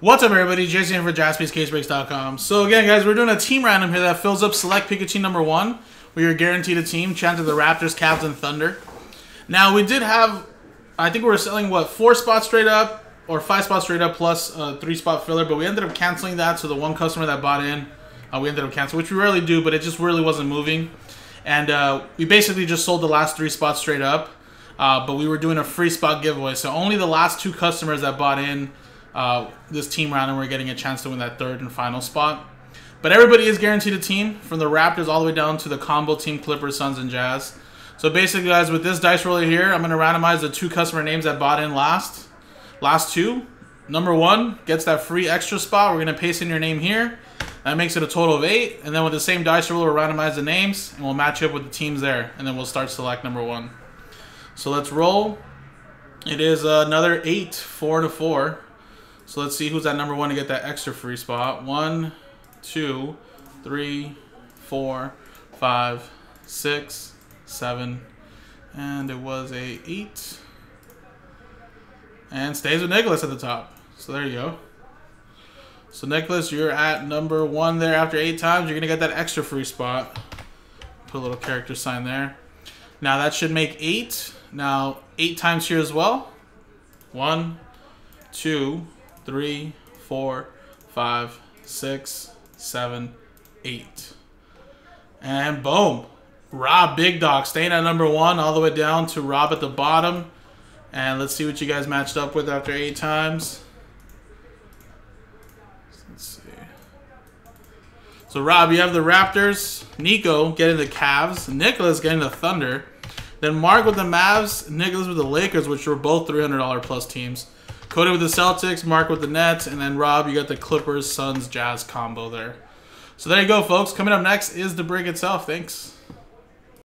What's up, everybody? Jason for JaspysCaseBreaks.com. So again, guys, we're doing a team random here that fills up Select Pikachu number 1, where you're guaranteed a team. Chance of the Raptors, Cavs, and Thunder. Now, we did have, I think we were selling, what, 4 spots straight up? Or 5 spots straight up plus a 3-spot filler, but we ended up canceling that, so the one customer that bought in, we ended up canceling, which we rarely do, but it just really wasn't moving. And we basically just sold the last 3 spots straight up, but we were doing a free spot giveaway, so only the last 2 customers that bought in this team round and we're getting a chance to win that 3rd and final spot. But everybody is guaranteed a team, from the Raptors all the way down to the combo team, Clippers, Suns, and Jazz. So basically, guys, with this dice roller here, I'm going to randomize the 2 customer names that bought in last. Last 2, number 1 gets that free extra spot. We're going to paste in your name here. That makes it a total of 8. And then with the same dice roller, we'll randomize the names and we'll match up with the teams there. And then we'll start select number 1. So let's roll. It is another 8, 4 to 4. So let's see who's at number 1 to get that extra free spot. 1, 2, 3, 4, 5, 6, 7. And it was a 8. And stays with Nicholas at the top. So there you go. So Nicholas, you're at number 1 there after 8 times. You're going to get that extra free spot. Put a little character sign there. Now that should make 8. Now 8 times here as well. 1, 2, 3, 4, 5, 6, 7, 8. And boom. Rob Big Dog staying at number 1 all the way down to Rob at the bottom. And let's see what you guys matched up with after 8 times. Let's see. So, Rob, you have the Raptors. Nico getting the Cavs. Nicholas getting the Thunder. Then Mark with the Mavs. Nicholas with the Lakers, which were both $300-plus teams. Cody with the Celtics. Mark with the Nets. And then, Rob, you got the Clippers, Suns, Jazz combo there. So, there you go, folks. Coming up next is the break itself. Thanks.